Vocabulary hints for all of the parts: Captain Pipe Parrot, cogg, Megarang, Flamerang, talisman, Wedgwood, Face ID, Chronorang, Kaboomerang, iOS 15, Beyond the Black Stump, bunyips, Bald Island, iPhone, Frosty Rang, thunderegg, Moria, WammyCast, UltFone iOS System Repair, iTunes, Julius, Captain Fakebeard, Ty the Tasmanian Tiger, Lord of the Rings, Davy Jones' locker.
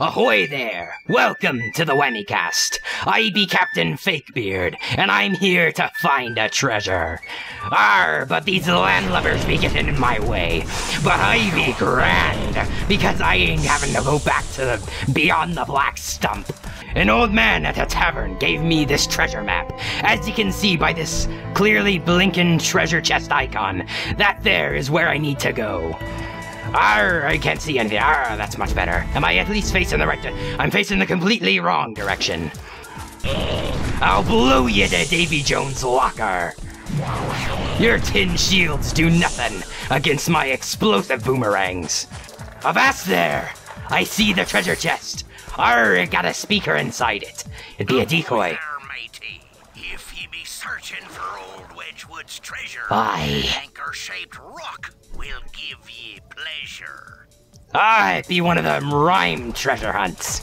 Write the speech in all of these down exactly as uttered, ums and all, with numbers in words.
Ahoy there! Welcome to the WammyCast. I be Captain Fakebeard, and I'm here to find a treasure. Arr, but these landlubbers be getting in my way. But I be grand, because I ain't having to go back to the Beyond the Black Stump. An old man at a tavern gave me this treasure map. As you can see by this clearly blinking treasure chest icon, that there is where I need to go. Arr, I can't see anything. Arr, that's much better. Am I at least facing the right direction? I'm facing the completely wrong direction. I'll blow you to Davy Jones' locker. Your tin shields do nothing against my explosive boomerangs. Avast there! I see the treasure chest. Arr, it got a speaker inside it. It'd be a decoy. There, matey. If ye be searching for old Wedgwood's treasure, aye. The anchor-shaped rock will give ye pleasure. Ah, it be one of them rhyme treasure hunts.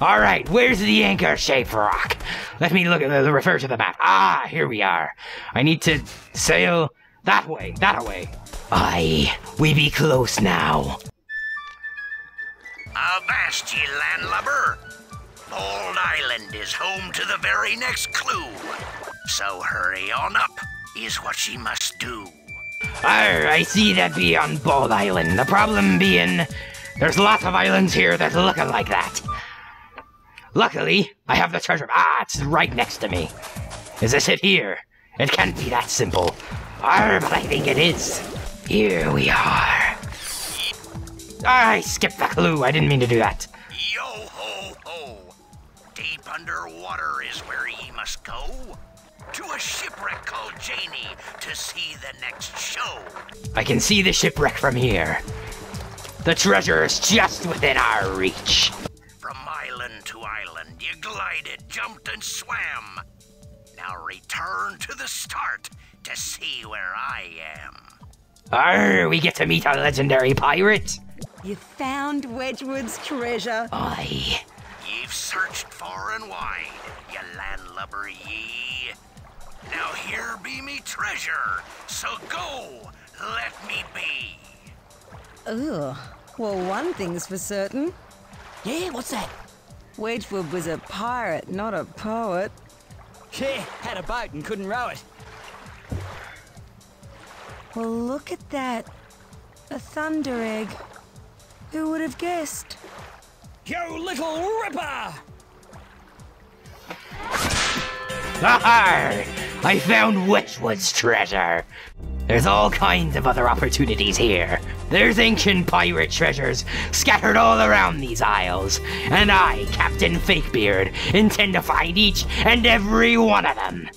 All right, where's the anchor-shaped rock? Let me look at the refer to the map. Ah, here we are. I need to sail that way, that way. Aye, we be close now. Avast, ye landlubber! Bald Island is home to the very next clue. So hurry on up is what ye must do. Arr, I see that be on Bald Island. The problem being, there's lots of islands here that's looking like that. Luckily, I have the treasure. Ah, it's right next to me. Is this it here? It can't be that simple. Arr, but I think it is. Here we are. I skipped the clue. I didn't mean to do that. Yo ho ho! Deep underwater is where ye must go. To a shipwreck called Janie to see the next show. I can see the shipwreck from here. The treasure is just within our reach. From island to island, you glided, jumped, and swam. Now return to the start to see where I am. Arr, we get to meet our legendary pirate. You found Wedgwood's treasure. Aye. Ye've searched far and wide, you landlubber ye. Now here be me treasure, so go, let me be. Ugh, well one thing's for certain. Yeah, what's that? Wedgwood was a pirate, not a poet. Yeah, had a boat and couldn't row it. Well look at that. A thunderegg. Who would have guessed? You little ripper! Ahar! I found Wedgwood's treasure. There's all kinds of other opportunities here. There's ancient pirate treasures scattered all around these isles, and I, Captain Fakebeard, intend to find each and every one of them.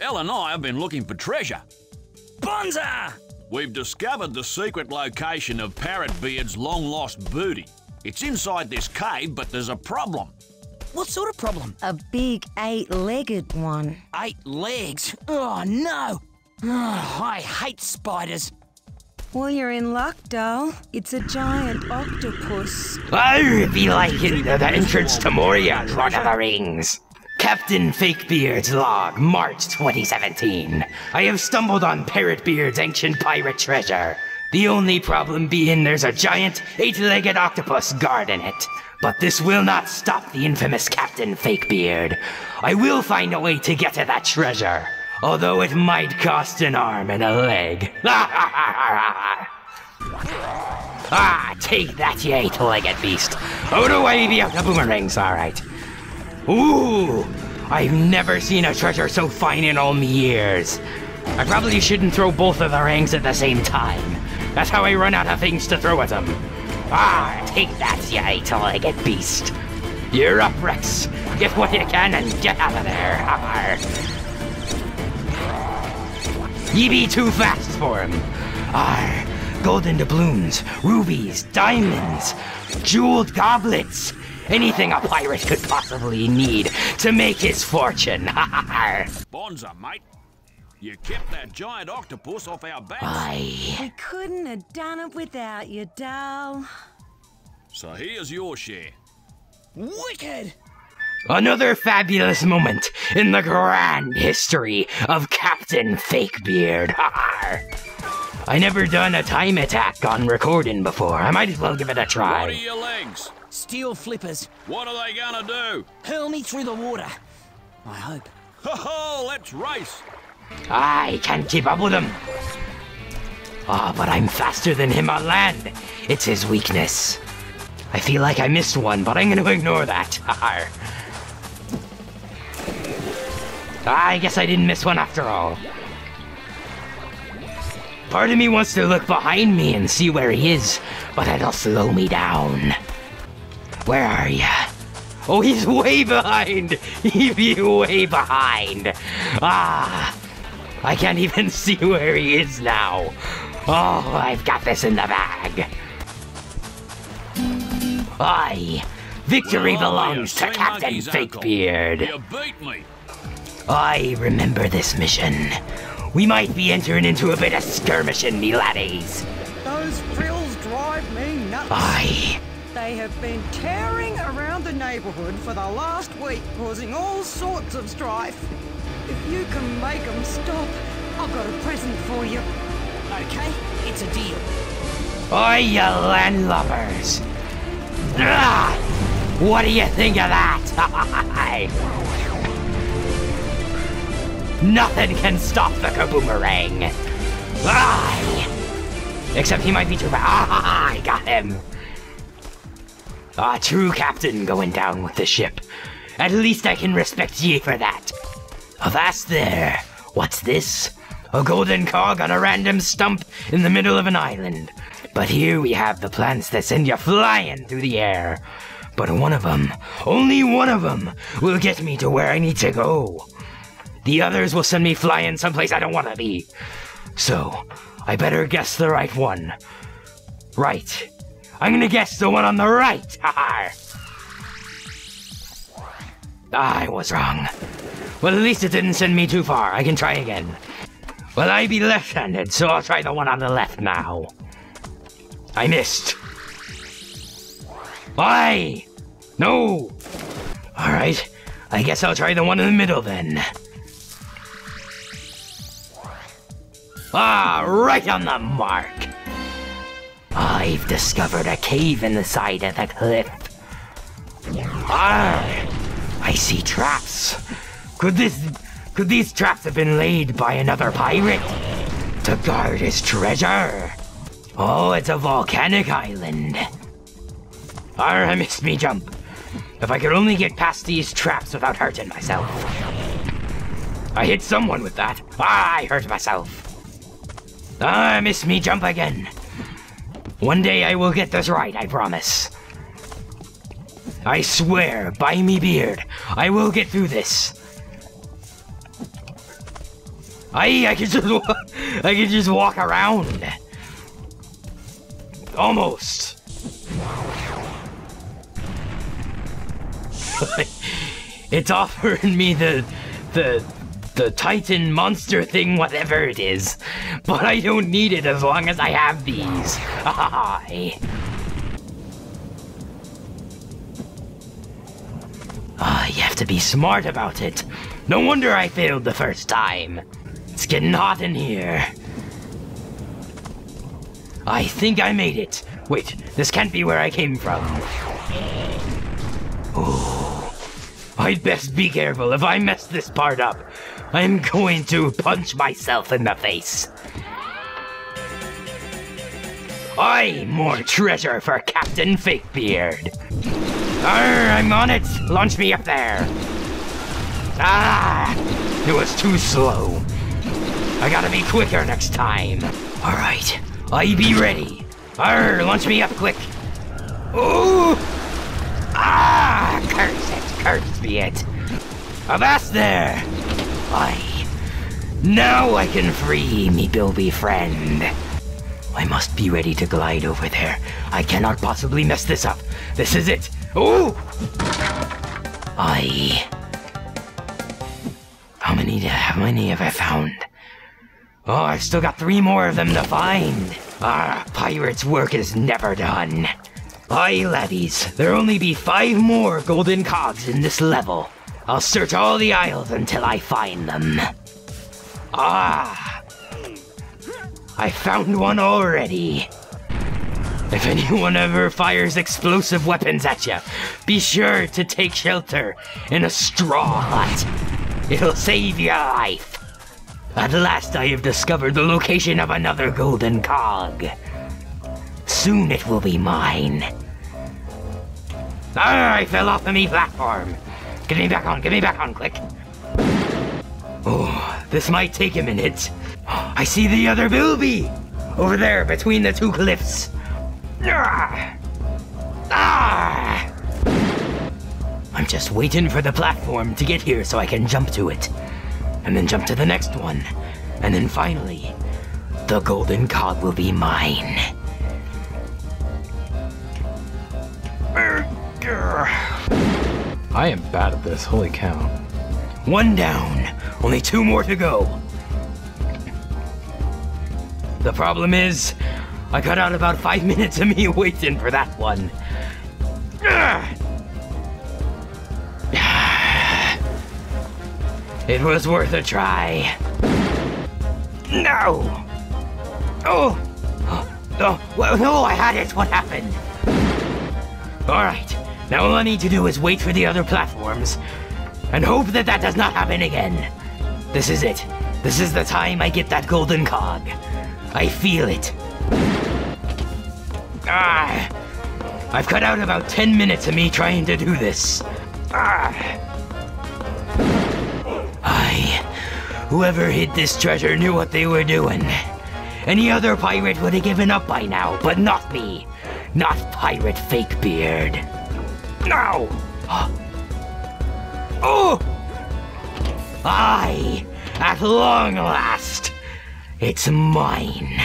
Elle and I have been looking for treasure. Bonza! We've discovered the secret location of Parrotbeard's long-lost booty. It's inside this cave, but there's a problem. What sort of problem? A big eight-legged one. Eight legs? Oh, no! Oh, I hate spiders. Well, you're in luck, doll. It's a giant octopus. Oh, it'd be like in the, the entrance to Moria, Lord of the Rings. Captain Fakebeard's log, March twenty seventeen. I have stumbled on Parrotbeard's ancient pirate treasure. The only problem being there's a giant eight-legged octopus guarding it. But this will not stop the infamous Captain Fakebeard. I will find a way to get to that treasure. Although it might cost an arm and a leg. Ah, take that, you eight-legged beast. Oh no, I be out the boomerangs, alright. Ooh, I've never seen a treasure so fine in all me years. I probably shouldn't throw both of the rangs at the same time. That's how I run out of things to throw at them. Ah, take that, you eight-legged beast. You're up, Rex. Get what you can and get out of there. Arr. Ye be too fast for him. Arr, golden doubloons, rubies, diamonds, jeweled goblets. Anything a pirate could possibly need to make his fortune. Arr. Bonza, mate. You kept that giant octopus off our backs. Aye. We couldn't have done it without you, doll. So here's your share. Wicked! Another fabulous moment in the grand history of Captain Fakebeard. I never done a time attack on recording before. I might as well give it a try. What are your legs? steel flippers. What are they gonna do? Hurl me through the water. I hope. Ho ho! Let's race! I can't keep up with him. Ah, oh, but I'm faster than him on land. It's his weakness. I feel like I missed one, but I'm gonna ignore that. I guess I didn't miss one after all. Part of me wants to look behind me and see where he is, but that'll slow me down. Where are you? Oh, he's way behind! He'd be way behind! Ah! I can't even see where he is now. Oh, I've got this in the bag. Aye! Victory well, belongs to Captain Fakebeard! You beat me! I remember this mission. We might be entering into a bit of skirmishing, me laddies. Those frills drive me nuts. Aye. They have been tearing around the neighborhood for the last week, causing all sorts of strife. If you can make them stop, I've got a present for you. Okay, it's a deal. Oi, you landlubbers. Ah, what do you think of that? Nothing can stop the Kaboomerang! Aye! Except he might be too bad. Ah, I got him! A true captain going down with the ship. At least I can respect ye for that. Avast there! What's this? A golden cog on a random stump in the middle of an island. But here we have the plants that send you flying through the air. But one of them, only one of them, will get me to where I need to go. The others will send me flying someplace I don't want to be. So, I better guess the right one. Right. I'm gonna guess the one on the right! Haha! I was wrong. Well, at least it didn't send me too far. I can try again. Well, I be left-handed, so I'll try the one on the left now. I missed. Why? No! Alright. I guess I'll try the one in the middle then. Ah, right on the mark! I've discovered a cave in the side of the cliff. Ah, I see traps. Could this, could these traps have been laid by another pirate to guard his treasure? Oh, it's a volcanic island. Ah, I missed me jump. If I could only get past these traps without hurting myself. I hit someone with that. Ah, I hurt myself. Ah, I missed me jump again. One day I will get this right, I promise. I swear, by me beard, I will get through this. I, I can just, I can just walk around. Almost. It's offering me the, the. The Titan monster thing, whatever it is. But I don't need it as long as I have these. Aye. Ah, you have to be smart about it. No wonder I failed the first time. It's getting hot in here. I think I made it. Wait, this can't be where I came from. Oh, I'd best be careful. If I mess this part up, I'm going to punch myself in the face. Aye, more treasure for Captain Fakebeard. Arr, I'm on it. Launch me up there. Ah, it was too slow. I gotta be quicker next time. All right, I be ready. Arr, launch me up quick. Ooh. Ah, curse it, curse be it. Avast there. Aye. Now I can free me bilby friend. I must be ready to glide over there. I cannot possibly mess this up. This is it. Ooh! Aye. How many, how many have I found? Oh, I've still got three more of them to find. Ah, pirate's work is never done. Aye, laddies. There'll only be five more golden cogs in this level. I'll search all the aisles until I find them. Ah! I found one already. If anyone ever fires explosive weapons at you, be sure to take shelter in a straw hut. It'll save your life. At last I have discovered the location of another golden cog. Soon it will be mine. Arr, I fell off the me platform. Get me back on, get me back on, quick. Oh, this might take a minute. I see the other booby! Over there, between the two cliffs. Arr! Arr! I'm just waiting for the platform to get here so I can jump to it. And then jump to the next one. And then finally, the golden cog will be mine. I am bad at this, holy cow. One down, only two more to go. The problem is, I cut out about five minutes of me waiting for that one. It was worth a try. No! Oh! Oh, well, no, I had it, what happened? Alright, now all I need to do is wait for the other platforms and hope that that does not happen again. This is it. This is the time I get that golden cog. I feel it. Ah! I've cut out about ten minutes of me trying to do this. Ah! I... Whoever hid this treasure knew what they were doing. Any other pirate would have given up by now, but not me. Not Pirate Fakebeard. No! Oh! I... At long last, it's mine.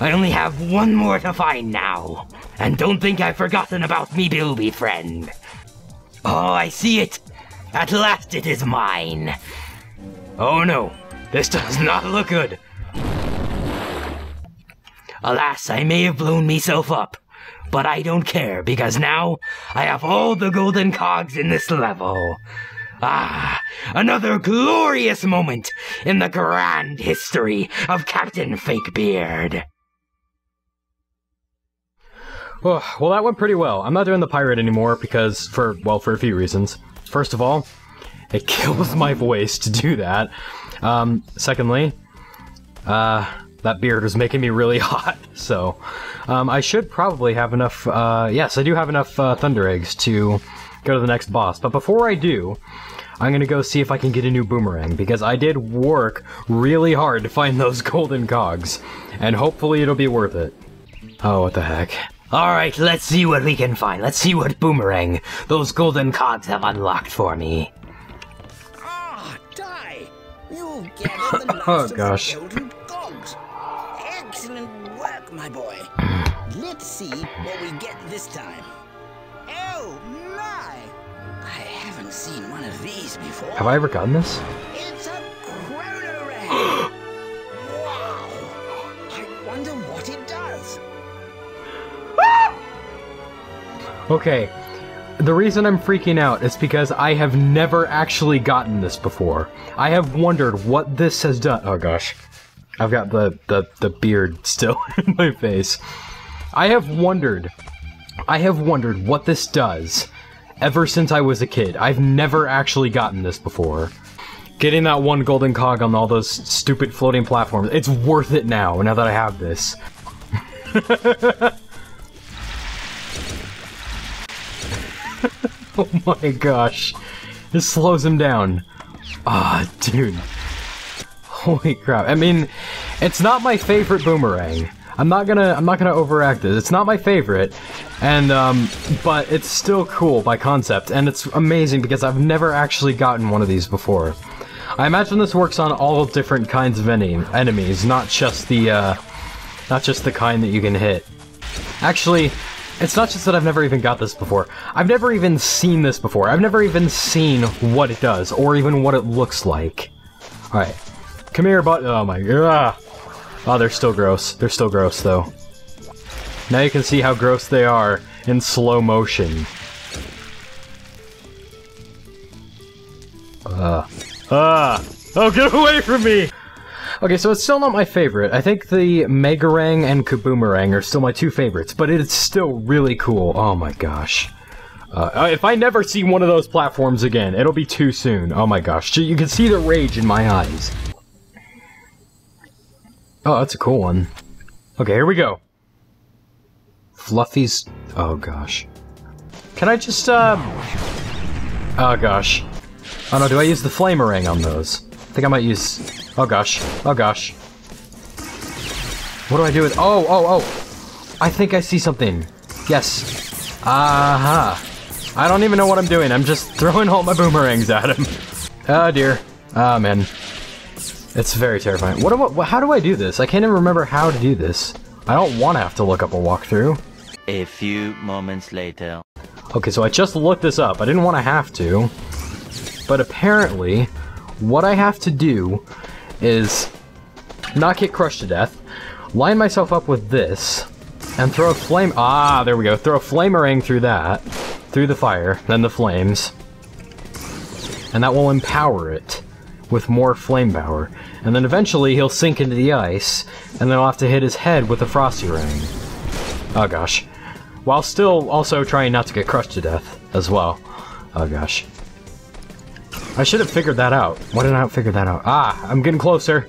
I only have one more to find now. And don't think I've forgotten about me bilby friend. Oh, I see it. At last it is mine. Oh no, this does not look good. Alas, I may have blown myself up, but I don't care because now I have all the golden cogs in this level. Ah, another glorious moment in the grand history of Captain Fakebeard. Oh, well, that went pretty well. I'm not doing the pirate anymore because, for, well, for a few reasons. First of all, it kills my voice to do that. Um, secondly, uh, that beard was making me really hot, so um, I should probably have enough, uh, yes, I do have enough uh, thundereggs to go to the next boss. But before I do, I'm gonna go see if I can get a new boomerang, because I did work really hard to find those golden cogs, and hopefully it'll be worth it. Oh, what the heck. Alright, let's see what we can find. Let's see what boomerang those golden cogs have unlocked for me. Ah, Ty! You've gathered the last oh, of gosh. the golden cogs. Excellent work, my boy. Let's see what we get this time. Oh, my! I haven't seen one of these before. Have I ever gotten this? It's a chronorang! Wow! I wonder what it does. Okay, the reason I'm freaking out is because I have never actually gotten this before. I have wondered what this has done. Oh gosh, I've got the, the, the beard still in my face. I have wondered... I have wondered what this does ever since I was a kid. I've never actually gotten this before. Getting that one golden cog on all those stupid floating platforms, it's worth it now, now that I have this. Oh my gosh. This slows him down. Ah, oh, dude. Holy crap. I mean, it's not my favorite boomerang. I'm not gonna I'm not gonna overact this. It's not my favorite, and um, but it's still cool by concept, and it's amazing because I've never actually gotten one of these before. I imagine this works on all different kinds of any enemies, not just the uh, not just the kind that you can hit. Actually, it's not just that I've never even got this before. I've never even seen this before. I've never even seen what it does or even what it looks like. All right, come here, bud. Oh my god. Oh, they're still gross. They're still gross, though. Now you can see how gross they are in slow motion. Ugh. Ah! Oh, get away from me! Okay, so it's still not my favorite. I think the Megarang and Kaboomerang are still my two favorites, but it's still really cool. Oh my gosh. Uh, if I never see one of those platforms again, it'll be too soon. Oh my gosh. You can see the rage in my eyes. Oh, that's a cool one. Okay, here we go. Fluffy's... oh gosh. Can I just, uh... oh gosh. Oh no, do I use the Flamerang on those? I think I might use... oh gosh. Oh gosh. What do I do with... oh, oh, oh! I think I see something. Yes. Aha. Uh-huh. I don't even know what I'm doing. I'm just throwing all my boomerangs at him. Oh dear. Ah, oh, man. It's very terrifying. What do I, how do I do this? I can't even remember how to do this. I don't want to have to look up a walkthrough. A few moments later. Okay, so I just looked this up. I didn't want to have to. But apparently, what I have to do is not get crushed to death, line myself up with this, and throw a flame... ah, there we go. Throw a flamerang through that, through the fire, then the flames. And that will empower it with more flame power. And then eventually he'll sink into the ice, and then I'll have to hit his head with a Frosty Rang. Oh gosh. While still also trying not to get crushed to death as well. Oh gosh. I should have figured that out. Why did I not figure that out? Ah, I'm getting closer.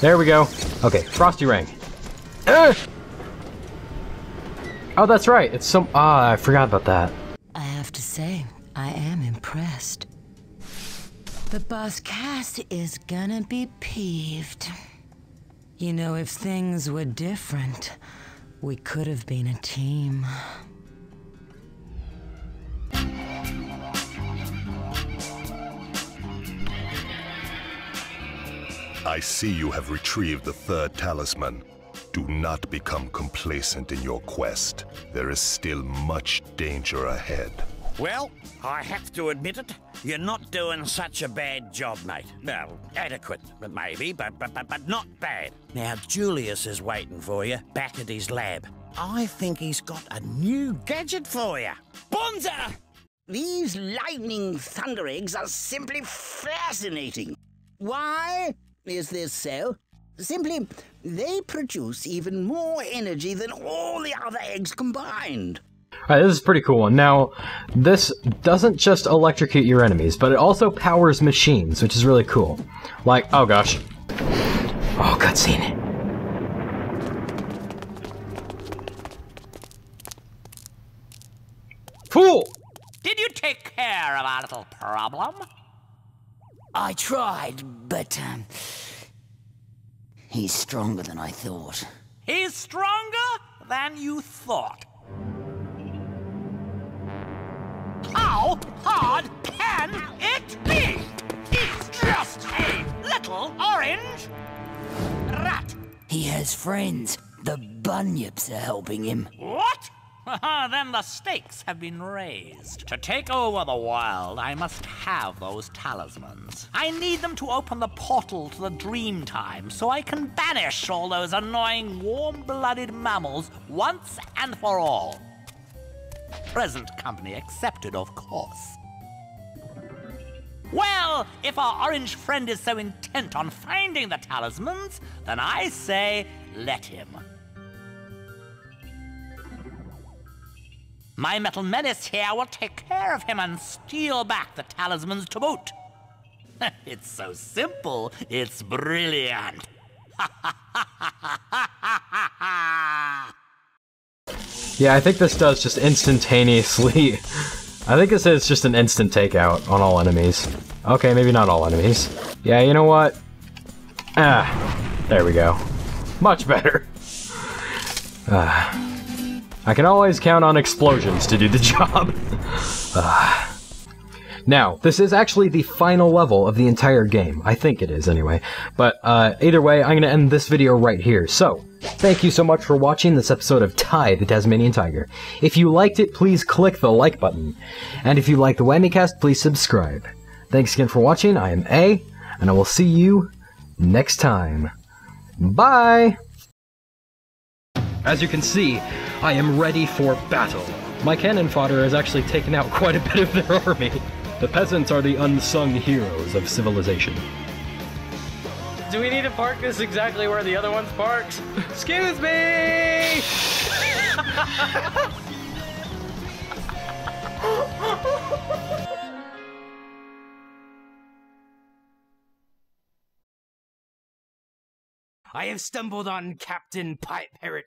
There we go. Okay, Frosty Rang. Uh! Oh, that's right. It's some... ah, I forgot about that. I have to say, I am impressed. The boss Cass is gonna be peeved. You know, if things were different, we could have been a team. I see you have retrieved the third talisman. Do not become complacent in your quest. There is still much danger ahead. Well, I have to admit it, you're not doing such a bad job, mate. Well, adequate, maybe, but, but, but, but not bad. Now, Julius is waiting for you back at his lab. I think he's got a new gadget for you. Bonza! These lightning thundereggs are simply fascinating. Why is this so? Simply, they produce even more energy than all the other eggs combined. Alright, this is a pretty cool one. Now, this doesn't just electrocute your enemies, but it also powers machines, which is really cool. Like, oh gosh. Oh, cutscene. Fool! Did you take care of our little problem? I tried, but, um, he's stronger than I thought. He's stronger than you thought. How hard can it be? It's just a little orange rat. He has friends. The bunyips are helping him. What? Then the stakes have been raised. To take over the world, I must have those talismans. I need them to open the portal to the dream time so I can banish all those annoying warm-blooded mammals once and for all. Present company accepted, of course. Well, if our orange friend is so intent on finding the talismans, then I say let him. My metal menace here will take care of him and steal back the talismans to boot. It's so simple, it's brilliant. Ha ha ha ha ha ha ha! Yeah, I think this does just instantaneously... I think this is just an instant takeout on all enemies. Okay, maybe not all enemies. Yeah, you know what? Ah, there we go. Much better. Ah. I can always count on explosions to do the job. Ah. Now, this is actually the final level of the entire game. I think it is, anyway. But, uh, either way, I'm going to end this video right here. So, thank you so much for watching this episode of Ty the Tasmanian Tiger. If you liked it, please click the like button. And if you like the WammyCast, please subscribe. Thanks again for watching. I am A, and I will see you next time. Bye! As you can see, I am ready for battle. My cannon fodder has actually taken out quite a bit of their army. The peasants are the unsung heroes of civilization. do we need to park this exactly where the other one's parked? Excuse me! I have stumbled on Captain Pipe Parrot.